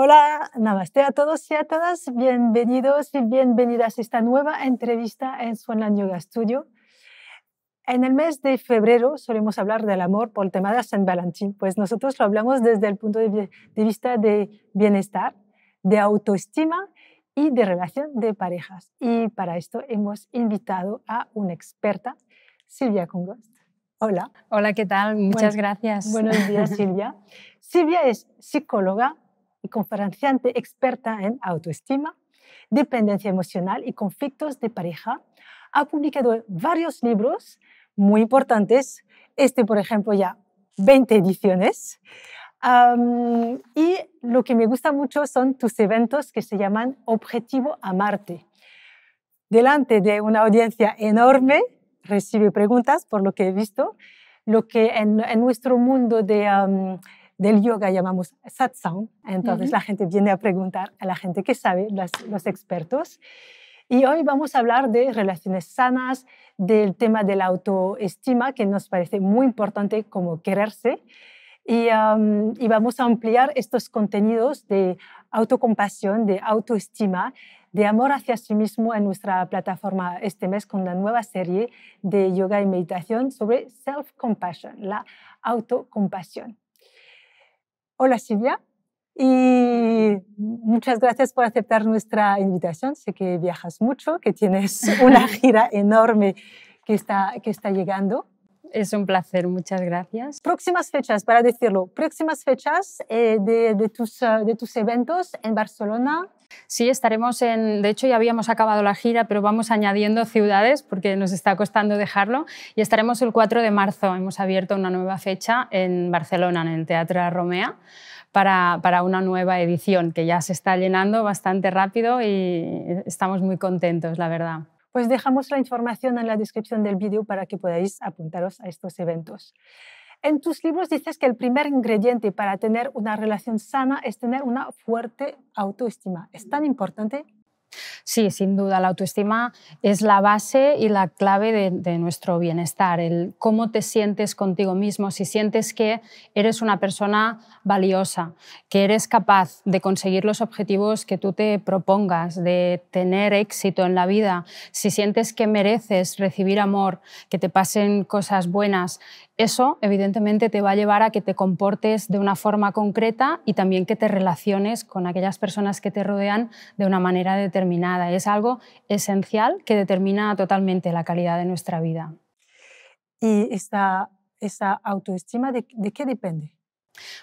Hola, namaste a todos y a todas. Bienvenidos y bienvenidas a esta nueva entrevista en Xuan Lan Yoga Studio. En el mes de febrero solemos hablar del amor por el tema de San Valentín, pues nosotros lo hablamos desde el punto de vista de bienestar, de autoestima y de relación de parejas. Y para esto hemos invitado a una experta, Silvia Congost. Hola. Hola, ¿qué tal? Muchas gracias. Buenos días, Silvia. Silvia es psicóloga y conferenciante experta en autoestima, dependencia emocional y conflictos de pareja. Ha publicado varios libros muy importantes, por ejemplo, ya 20 ediciones. Y lo que me gusta mucho son tus eventos que se llaman Objetivo Amarte. Delante de una audiencia enorme, recibe preguntas, por lo que he visto, lo que en nuestro mundo del yoga llamamos satsang. Entonces la gente viene a preguntar a la gente que sabe, los expertos. Y hoy vamos a hablar de relaciones sanas, del tema de la autoestima, que nos parece muy importante como quererse. Y vamos a ampliar estos contenidos de autocompasión, de autoestima, de amor hacia sí mismo en nuestra plataforma este mes con la nueva serie de yoga y meditación sobre self-compassion, la autocompasión. Hola Silvia, y muchas gracias por aceptar nuestra invitación. Sé que viajas mucho, que tienes una gira enorme que está llegando. Es un placer, muchas gracias. Próximas fechas, para decirlo, próximas fechas de tus eventos en Barcelona. Sí, estaremos en... De hecho, ya habíamos acabado la gira, pero vamos añadiendo ciudades porque nos está costando dejarlo. Y estaremos el 4 de marzo. Hemos abierto una nueva fecha en Barcelona, en el Teatro Romea, para una nueva edición que ya se está llenando bastante rápido y estamos muy contentos, la verdad. Pues dejamos la información en la descripción del vídeo para que podáis apuntaros a estos eventos. En tus libros dices que el primer ingrediente para tener una relación sana es tener una fuerte autoestima. ¿Es tan importante? Sí, sin duda. La autoestima es la base y la clave de nuestro bienestar. El cómo te sientes contigo mismo, si sientes que eres una persona valiosa, que eres capaz de conseguir los objetivos que tú te propongas, de tener éxito en la vida, si sientes que mereces recibir amor, que te pasen cosas buenas, eso evidentemente te va a llevar a que te comportes de una forma concreta y también que te relaciones con aquellas personas que te rodean de una manera determinada. Es algo esencial que determina totalmente la calidad de nuestra vida. ¿Y esa autoestima de qué depende?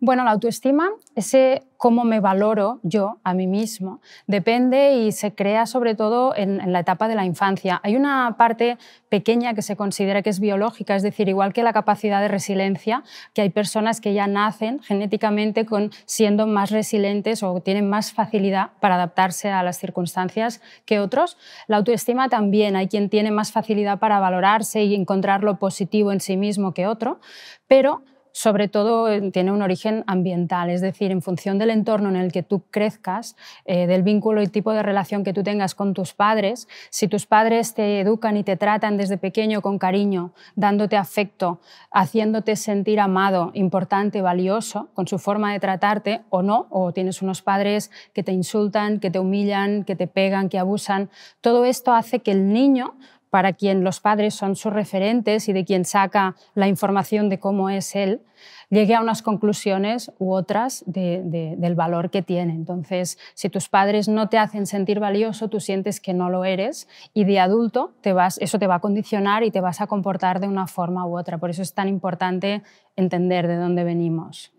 Bueno, la autoestima, ese cómo me valoro yo a mí mismo, depende y se crea sobre todo en la etapa de la infancia. Hay una parte pequeña que se considera que es biológica, es decir, igual que la capacidad de resiliencia, que hay personas que ya nacen genéticamente siendo más resilientes o tienen más facilidad para adaptarse a las circunstancias que otros. La autoestima también, hay quien tiene más facilidad para valorarse y encontrar lo positivo en sí mismo que otro, pero sobre todo tiene un origen ambiental, es decir, en función del entorno en el que tú crezcas, del vínculo y tipo de relación que tú tengas con tus padres. Si tus padres te educan y te tratan desde pequeño con cariño, dándote afecto, haciéndote sentir amado, importante, valioso, con su forma de tratarte o no, o tienes unos padres que te insultan, que te humillan, que te pegan, que abusan, todo esto hace que el niño, para quien los padres son sus referentes y de quien saca la información de cómo es él, llegue a unas conclusiones u otras del valor que tiene. Entonces, si tus padres no te hacen sentir valioso, tú sientes que no lo eres y de adulto eso te va a condicionar y te vas a comportar de una forma u otra. Por eso es tan importante entender de dónde venimos.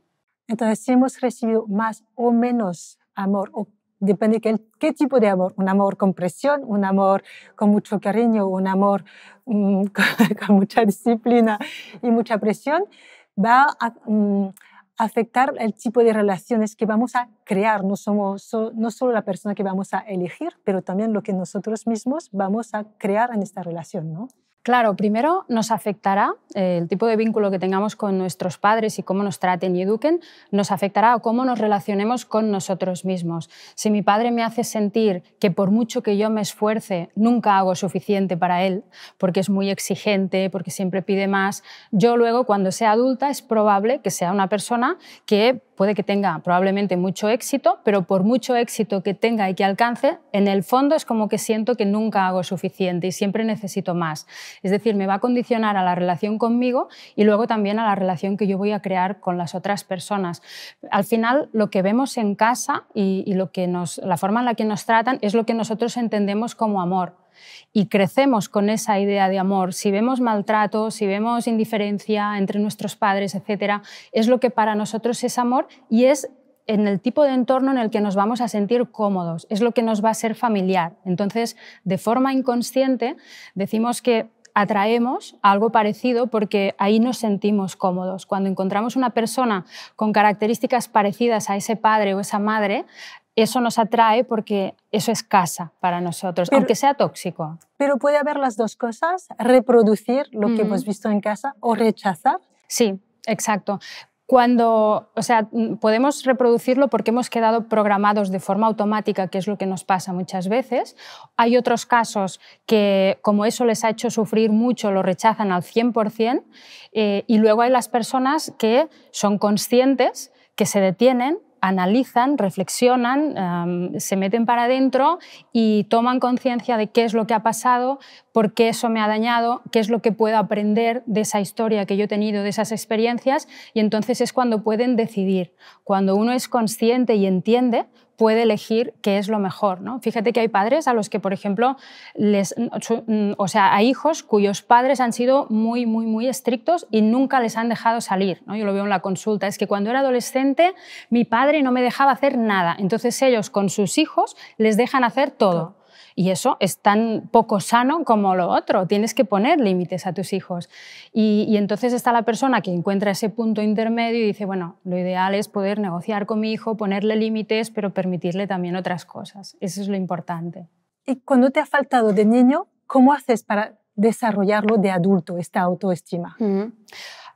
Entonces, si hemos recibido más o menos amor, depende de qué tipo de amor, un amor con presión, un amor con mucho cariño, un amor con mucha disciplina y mucha presión, va a afectar el tipo de relaciones que vamos a crear. No solo la persona que vamos a elegir, pero también lo que nosotros mismos vamos a crear en esta relación, ¿no? Claro, primero nos afectará el tipo de vínculo que tengamos con nuestros padres y cómo nos traten y eduquen, nos afectará a cómo nos relacionemos con nosotros mismos. Si mi padre me hace sentir que por mucho que yo me esfuerce, nunca hago suficiente para él, porque es muy exigente, porque siempre pide más, yo luego cuando sea adulta es probable que sea una persona que puede que tenga probablemente mucho éxito, pero por mucho éxito que tenga y que alcance, en el fondo es como que siento que nunca hago suficiente y siempre necesito más. Es decir, me va a condicionar a la relación conmigo y luego también a la relación que yo voy a crear con las otras personas. Al final, lo que vemos en casa y lo que la forma en la que nos tratan es lo que nosotros entendemos como amor. Y crecemos con esa idea de amor. Si vemos maltrato, si vemos indiferencia entre nuestros padres, etc., es lo que para nosotros es amor y es en el tipo de entorno en el que nos vamos a sentir cómodos, es lo que nos va a ser familiar. Entonces, de forma inconsciente, decimos que atraemos algo parecido porque ahí nos sentimos cómodos. Cuando encontramos una persona con características parecidas a ese padre o esa madre, eso nos atrae porque eso es casa para nosotros, aunque sea tóxico. Pero puede haber las dos cosas, reproducir lo que hemos visto en casa o rechazar. Sí, exacto. Podemos reproducirlo porque hemos quedado programados de forma automática, que es lo que nos pasa muchas veces. Hay otros casos que, como eso les ha hecho sufrir mucho, lo rechazan al 100%. Y luego hay las personas que son conscientes, que se detienen, analizan, reflexionan, se meten para adentro y toman conciencia de qué es lo que ha pasado, por qué eso me ha dañado, qué es lo que puedo aprender de esa historia que yo he tenido, de esas experiencias, y entonces es cuando pueden decidir. Cuando uno es consciente y entiende, puede elegir qué es lo mejor, ¿no? Fíjate que hay padres a los que, por ejemplo, hay hijos cuyos padres han sido muy, muy, muy estrictos y nunca les han dejado salir, ¿no? Yo lo veo en la consulta. Es que cuando era adolescente mi padre no me dejaba hacer nada. Entonces ellos con sus hijos les dejan hacer todo. Y eso es tan poco sano como lo otro. Tienes que poner límites a tus hijos. Y entonces está la persona que encuentra ese punto intermedio y dice, bueno, lo ideal es poder negociar con mi hijo, ponerle límites, pero permitirle también otras cosas. Eso es lo importante. Y cuando te ha faltado de niño, ¿cómo haces para desarrollarlo de adulto, esta autoestima?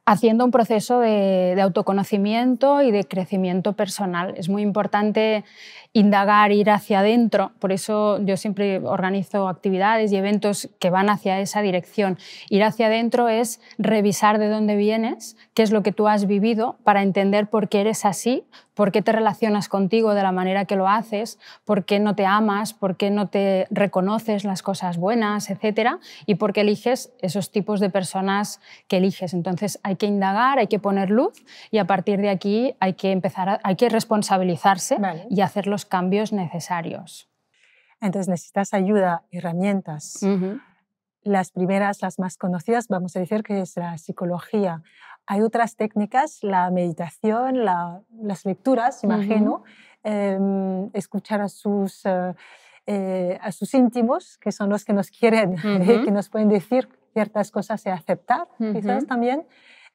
Haciendo un proceso de autoconocimiento y de crecimiento personal. Es muy importante indagar, ir hacia adentro. Por eso yo siempre organizo actividades y eventos que van hacia esa dirección. Ir hacia adentro es revisar de dónde vienes, qué es lo que tú has vivido, para entender por qué eres así, por qué te relacionas contigo de la manera que lo haces, por qué no te amas, por qué no te reconoces las cosas buenas, etc. Y por qué eliges esos tipos de personas que eliges. Entonces hay que indagar, hay que poner luz y a partir de aquí hay que empezar, hay que responsabilizarse, vale, y hacer los cambios necesarios. Entonces necesitas ayuda, herramientas. Las primeras, las más conocidas, vamos a decir que es la psicología. Hay otras técnicas, la meditación, las lecturas, imagino, escuchar a sus íntimos, que son los que nos quieren, que nos pueden decir ciertas cosas y aceptar, quizás también,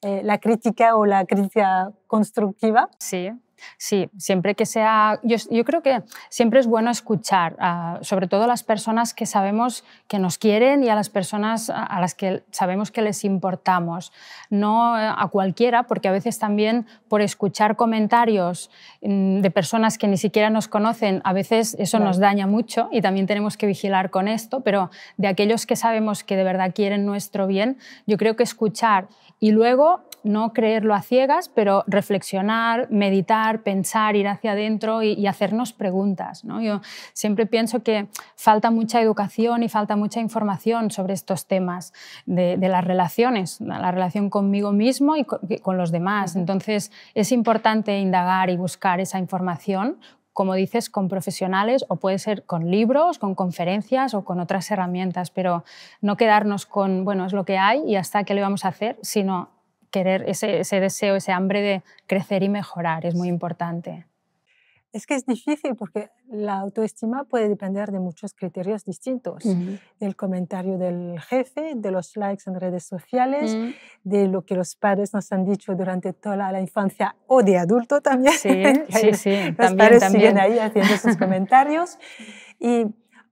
la crítica o la crítica constructiva. Sí. Sí, siempre que sea... Yo creo que siempre es bueno escuchar, sobre todo a las personas que sabemos que nos quieren y a las personas a las que sabemos que les importamos. No a cualquiera, porque a veces también por escuchar comentarios de personas que ni siquiera nos conocen, a veces eso nos daña mucho y también tenemos que vigilar con esto, pero de aquellos que sabemos que de verdad quieren nuestro bien, yo creo que escuchar y luego no creerlo a ciegas, pero reflexionar, meditar, pensar, ir hacia adentro y hacernos preguntas, ¿no? Yo siempre pienso que falta mucha educación y falta mucha información sobre estos temas de las relaciones, la relación conmigo mismo y con los demás. Entonces es importante indagar y buscar esa información, como dices, con profesionales o puede ser con libros, con conferencias o con otras herramientas, pero no quedarnos con, bueno, es lo que hay y hasta qué le vamos a hacer, sino querer ese deseo, ese hambre de crecer y mejorar, es muy importante. Es que es difícil porque la autoestima puede depender de muchos criterios distintos. Del comentario del jefe, de los likes en redes sociales, de lo que los padres nos han dicho durante toda la infancia o de adulto también. Sí, los padres siguen ahí haciendo sus comentarios. Y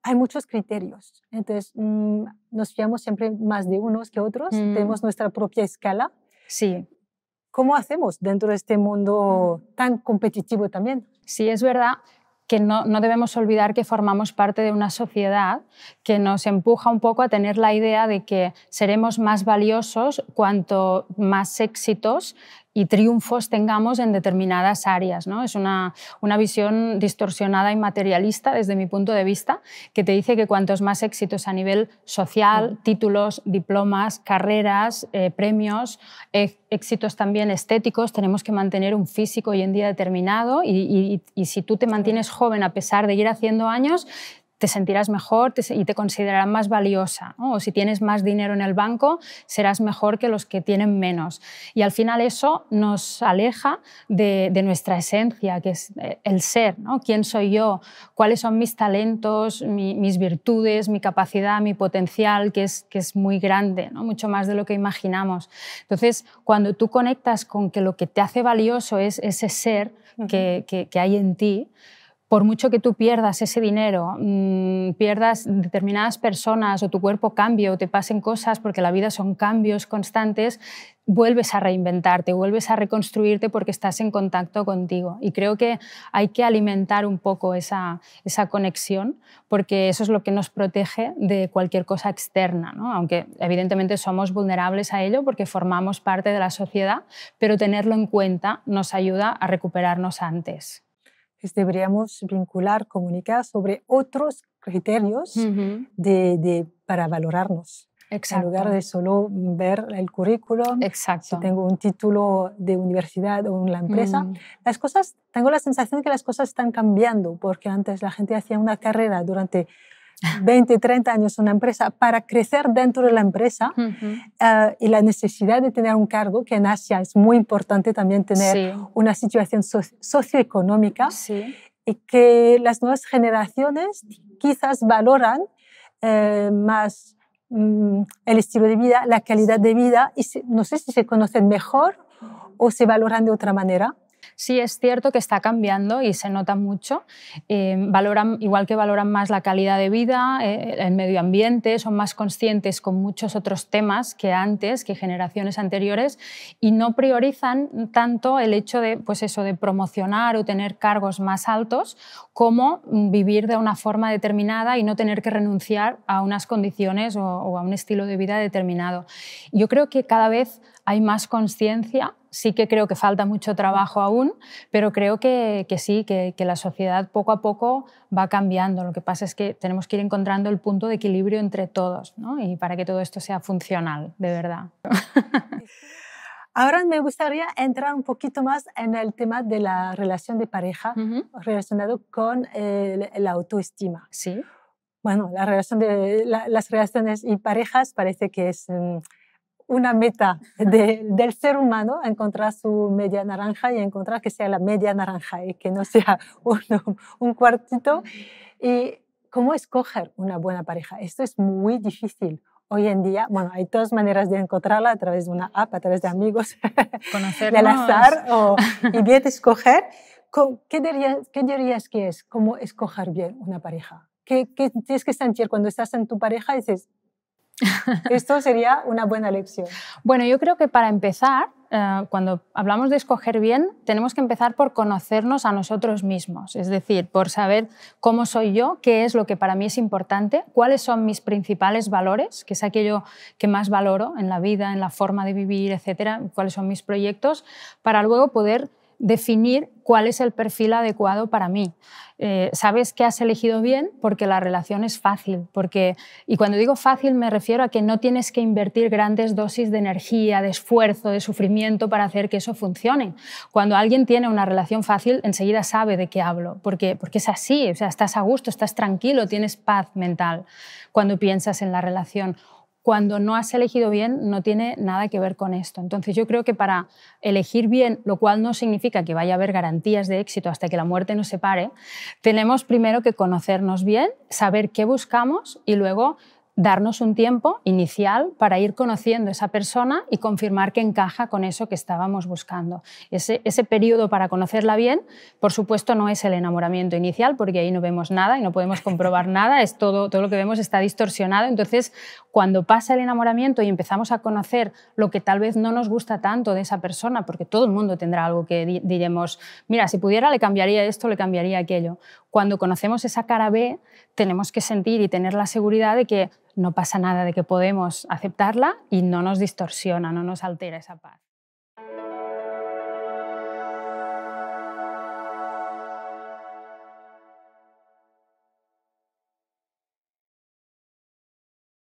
hay muchos criterios, entonces nos fiamos siempre más de unos que otros, tenemos nuestra propia escala. Sí. ¿Cómo hacemos dentro de este mundo tan competitivo también? Sí, es verdad que no debemos olvidar que formamos parte de una sociedad que nos empuja un poco a tener la idea de que seremos más valiosos cuanto más éxitos y triunfos tengamos en determinadas áreas, ¿no? Es una visión distorsionada y materialista, desde mi punto de vista, que te dice que cuantos más éxitos a nivel social, títulos, diplomas, carreras, premios, éxitos también estéticos, tenemos que mantener un físico hoy en día determinado y si tú te mantienes joven a pesar de ir haciendo años, te sentirás mejor y te considerarán más valiosa, ¿no? O si tienes más dinero en el banco, serás mejor que los que tienen menos. Y al final eso nos aleja de nuestra esencia, que es el ser, ¿no? ¿Quién soy yo? ¿Cuáles son mis talentos, mis virtudes, mi capacidad, mi potencial, que es muy grande, ¿no? Mucho más de lo que imaginamos? Entonces, cuando tú conectas con que lo que te hace valioso es ese ser que hay en ti, por mucho que tú pierdas ese dinero, pierdas determinadas personas o tu cuerpo cambie o te pasen cosas, porque la vida son cambios constantes, vuelves a reinventarte, vuelves a reconstruirte porque estás en contacto contigo. Y creo que hay que alimentar un poco esa conexión, porque eso es lo que nos protege de cualquier cosa externa, ¿no? Aunque evidentemente somos vulnerables a ello porque formamos parte de la sociedad, pero tenerlo en cuenta nos ayuda a recuperarnos antes. Deberíamos vincular, comunicar sobre otros criterios para valorarnos. Exacto. En lugar de solo ver el currículum, si tengo un título de universidad o en la empresa. Las cosas, tengo la sensación que las cosas están cambiando, porque antes la gente hacía una carrera durante 20, 30 años en una empresa para crecer dentro de la empresa y la necesidad de tener un cargo, que en Asia es muy importante también tener una situación socioeconómica y que las nuevas generaciones quizás valoran más el estilo de vida, la calidad de vida y no sé si se conocen mejor o se valoran de otra manera. Sí, es cierto que está cambiando y se nota mucho. Valoran, igual que valoran más la calidad de vida, el medio ambiente, son más conscientes con muchos otros temas que antes, que generaciones anteriores, y no priorizan tanto el hecho de, pues eso, de promocionar o tener cargos más altos, como vivir de una forma determinada y no tener que renunciar a unas condiciones o a un estilo de vida determinado. Yo creo que cada vez hay más conciencia. Sí que creo que falta mucho trabajo aún, pero creo que sí, que la sociedad poco a poco va cambiando. Lo que pasa es que tenemos que ir encontrando el punto de equilibrio entre todos, ¿no? Y para que todo esto sea funcional, de verdad. Ahora me gustaría entrar un poquito más en el tema de la relación de pareja relacionado con la autoestima. Sí. Bueno, la relación de las relaciones y parejas parece que es una meta del ser humano, encontrar su media naranja y encontrar que sea la media naranja y que no sea un cuartito. ¿Y cómo escoger una buena pareja? Esto es muy difícil. Hoy en día, bueno, hay dos maneras de encontrarla, a través de una app, a través de amigos, conocernos al azar y bien escoger. ¿Qué dirías que es? ¿Cómo escoger bien una pareja? ¿Qué tienes que sentir cuando estás en tu pareja y dices, esto sería una buena elección? Bueno, yo creo que para empezar, cuando hablamos de escoger bien, tenemos que empezar por conocernos a nosotros mismos, es decir, por saber cómo soy yo, qué es lo que para mí es importante, cuáles son mis principales valores, que es aquello que más valoro en la vida, en la forma de vivir, etcétera, cuáles son mis proyectos, para luego poder definir cuál es el perfil adecuado para mí. Sabes que has elegido bien porque la relación es fácil. Y cuando digo fácil me refiero a que no tienes que invertir grandes dosis de energía, de esfuerzo, de sufrimiento para hacer que eso funcione. Cuando alguien tiene una relación fácil, enseguida sabe de qué hablo, porque es así, o sea, estás a gusto, estás tranquilo, tienes paz mental cuando piensas en la relación. Cuando no has elegido bien, no tiene nada que ver con esto. Entonces, yo creo que para elegir bien, lo cual no significa que vaya a haber garantías de éxito hasta que la muerte nos separe, tenemos primero que conocernos bien, saber qué buscamos y luego darnos un tiempo inicial para ir conociendo a esa persona y confirmar que encaja con eso que estábamos buscando. Ese periodo para conocerla bien, por supuesto, no es el enamoramiento inicial, porque ahí no vemos nada y no podemos comprobar nada, es todo lo que vemos está distorsionado. Entonces, cuando pasa el enamoramiento y empezamos a conocer lo que tal vez no nos gusta tanto de esa persona, porque todo el mundo tendrá algo que diremos, mira, si pudiera le cambiaría esto, le cambiaría aquello. Cuando conocemos esa cara B, tenemos que sentir y tener la seguridad de que no pasa nada, de que podemos aceptarla y no nos distorsiona, no nos altera esa paz.